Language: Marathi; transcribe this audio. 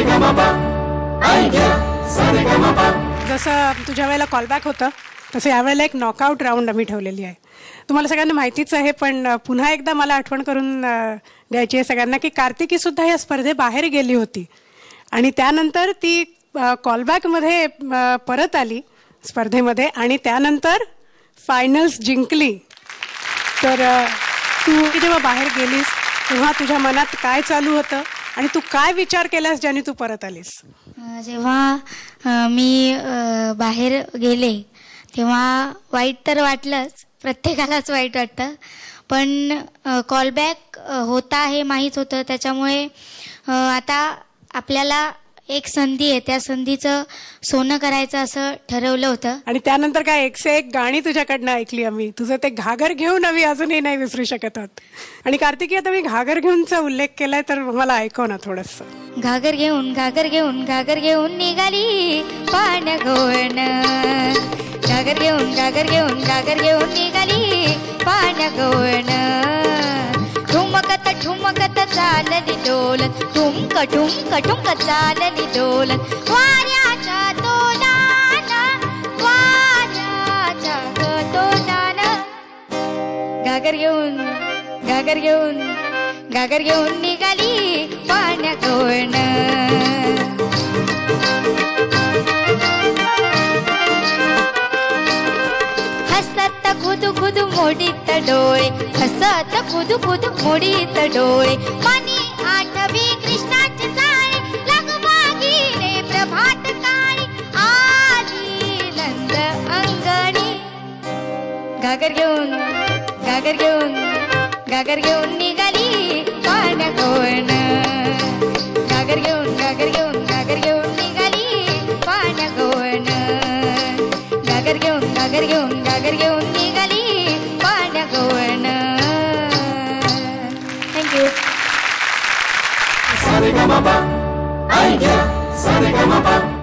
रे ग म पा आई गया सा रे ग म पा. जसं तुझ्या वेळेला कॉलबॅक होतं तसं यावेळेला एक नॉकआउट राऊंड आम्ही ठेवलेली आहे. तुम्हाला सगळ्यांना माहितीच आहे पण पुन्हा एकदा मला आठवण करून द्यायची आहे सगळ्यांना की कार्तिकीसुद्धा या स्पर्धेबाहेर गेली होती आणि त्यानंतर ती कॉलबॅकमध्ये परत आली स्पर्धेमध्ये आणि त्यानंतर फायनल्स जिंकली. तर तू जेव्हा बाहेर गेलीस तेव्हा तुझ्या मनात काय चालू होतं आणि तू काय विचार केलास ज्याने तू परत आलीस? जेव्हा मी बाहेर गेले तेव्हा वाईट तर वाटलंच, प्रत्येकालाच वाईट वाटतं, पण कॉलबॅक होता हे माहीत होतं. त्याच्यामुळे आता आपल्याला एक संधी आहे, त्या संधीचं सोनं करायचं असं ठरवलं होतं. आणि त्यानंतर काय 101 गाणी तुझ्याकडनं ऐकली आम्ही. तुझं ते घागर घेऊन आम्ही अजूनही नाही विसरू शकत आहोत. आणि कार्तिकी आता मी घागर घेऊनचा उल्लेख केलाय तर मला ऐकव ना थोडंसं. घागर घेऊन घागर घेऊन घागर घेऊन निघाली पान गोवण, घागर घेऊन घागर घेऊन घागर घेऊन निघाली पान गोवण, ठुमकत ठुमकत चालली डोलन, ठुमक ठुमक ठुमक चालली डोलन, वाऱ्याच्या तोलानं वाऱ्याच्या तोलानं, घागर घेऊन घागर घेऊन घागर घेऊन निघाली पाण्या गोवण. हसत खुदू खुदू मोडीत डोळे, हसत खुदू खुदू मोडीत डोळे, मनी आठवी कृष्णाची जाळे, लगबागी रे प्रभात काळी आली नंद अंगणी, घागर घेऊन घागर घेऊन घागर घेऊन निघाली पाण्या गोवण, घागर घेऊन घागर घेऊन घागर घेऊन निघाली पाण्या गोवण, घागर घेऊन घागर घेऊन घागर घेऊन निघाली पाण्या गोवण. थँक्यू. सा रे ग म पा आई गया सा रे ग म पा.